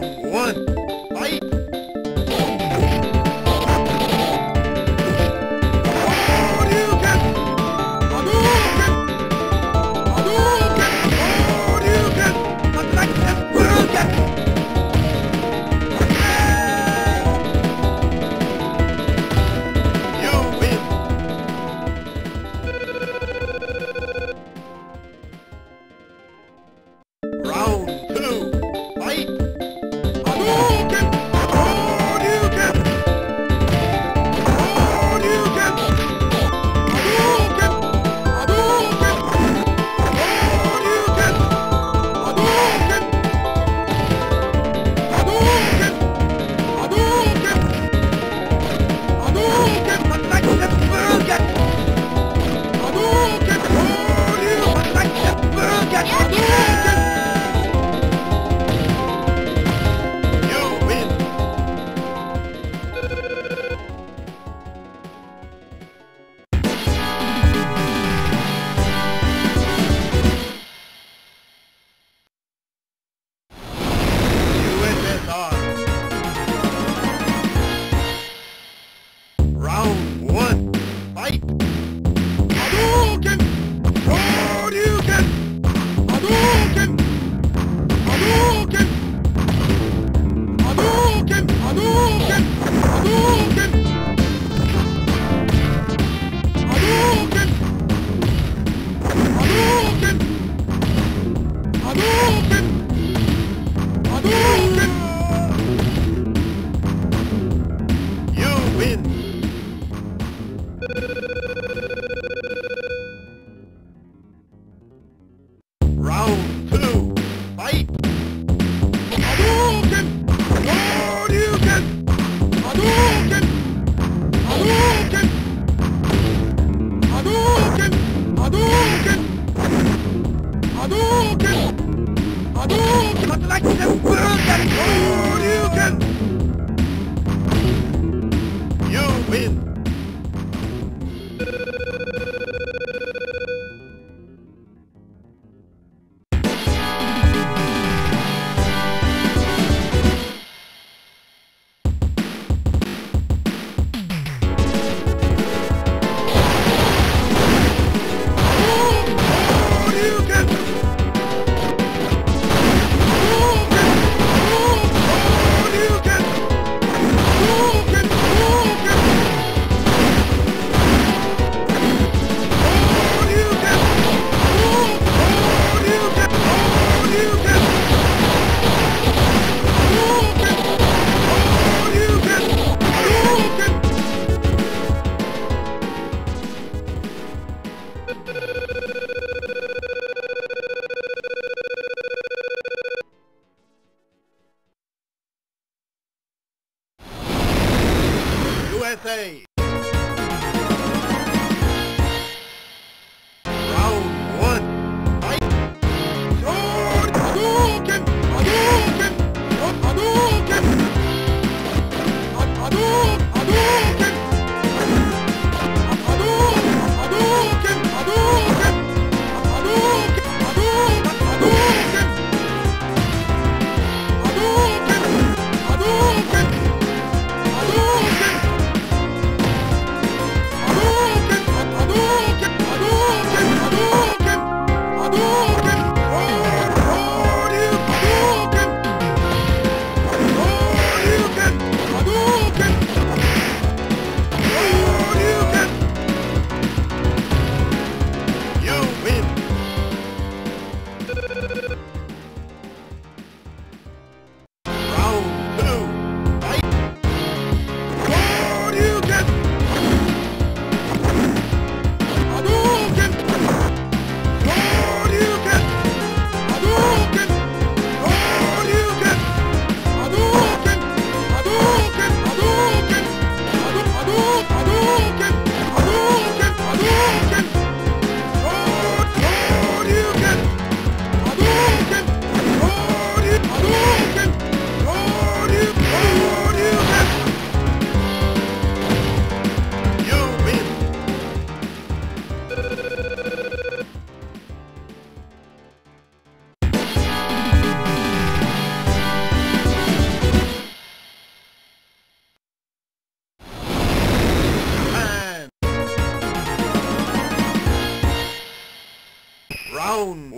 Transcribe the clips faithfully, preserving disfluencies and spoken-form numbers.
one, fight!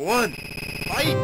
one, fight!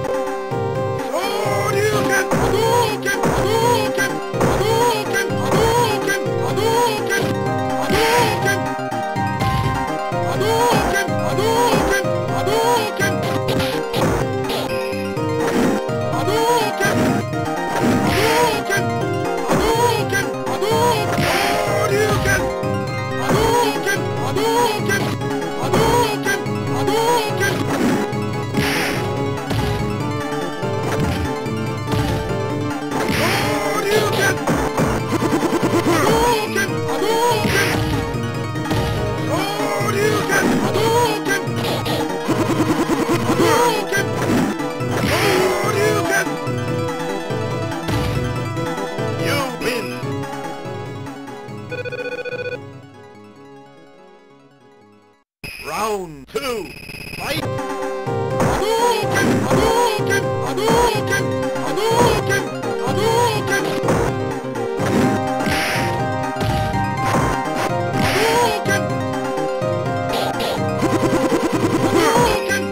Round two, fight! Hadouken! Hadouken! Hadouken! Hadouken! Hadouken! Hadouken! Hadouken! Hadouken! Hadouken! Hadouken! Hadouken!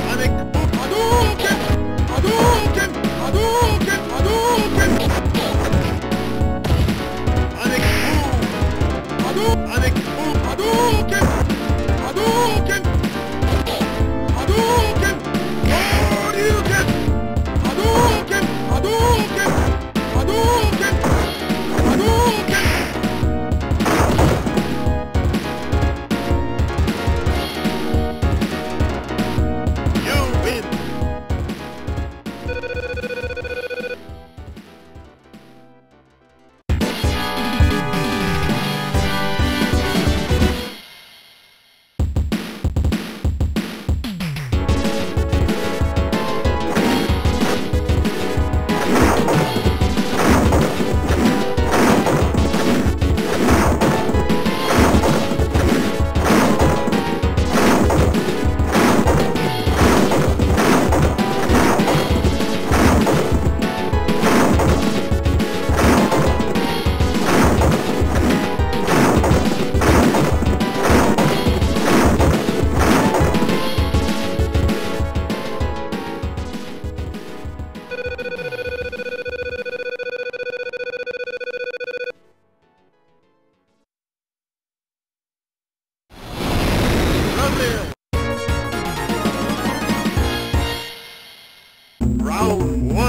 Hadouken! Hadouken! Hadouken! Hadouken! Hadouken!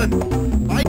done. Bye.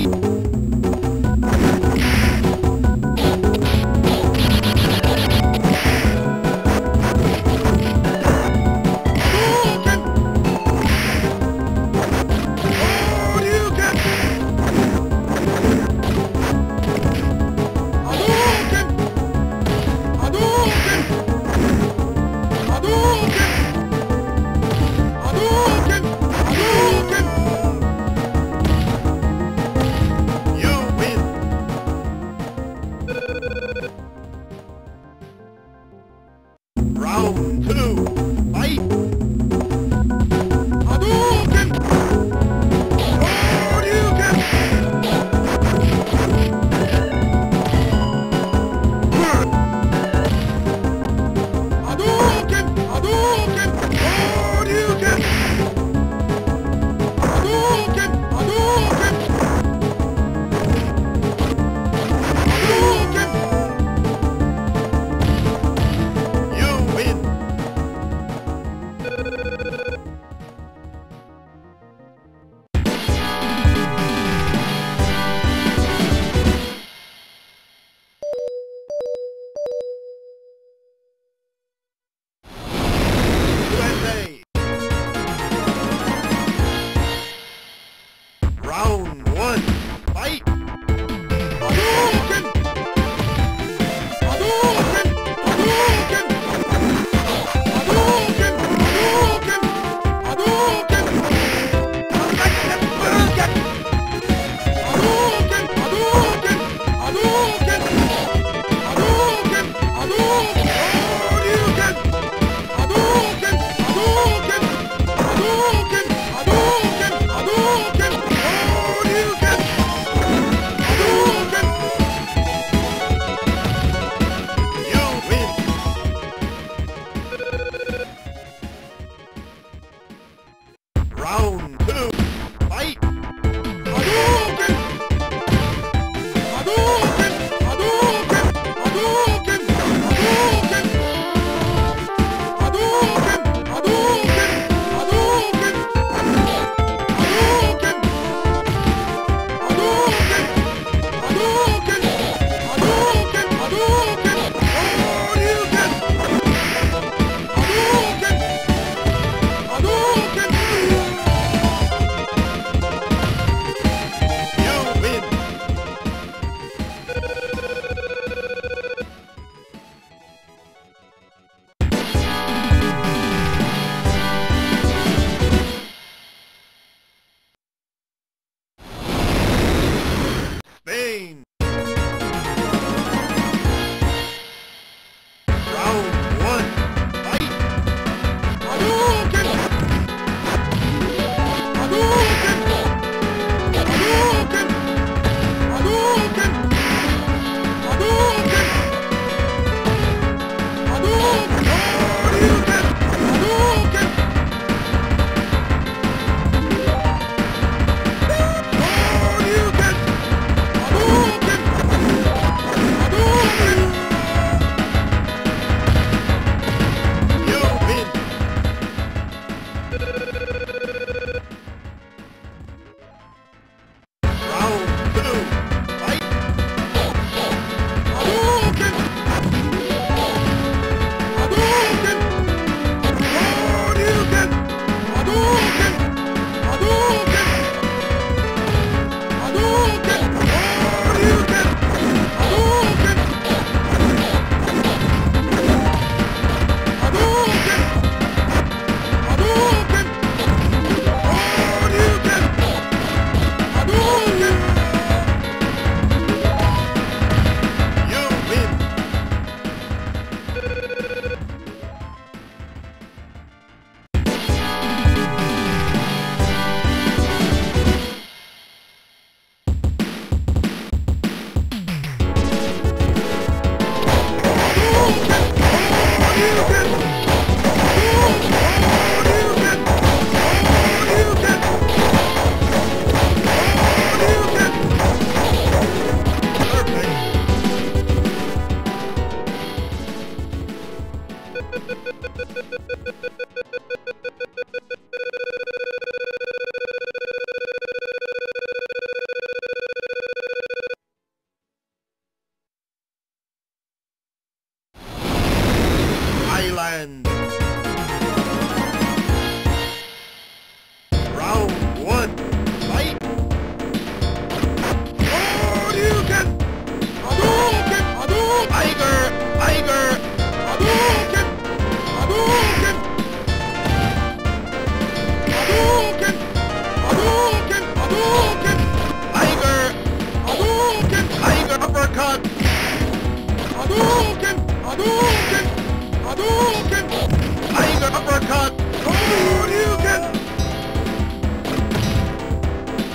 Hadouken! Tiger uppercut! Hadouken!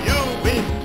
You win!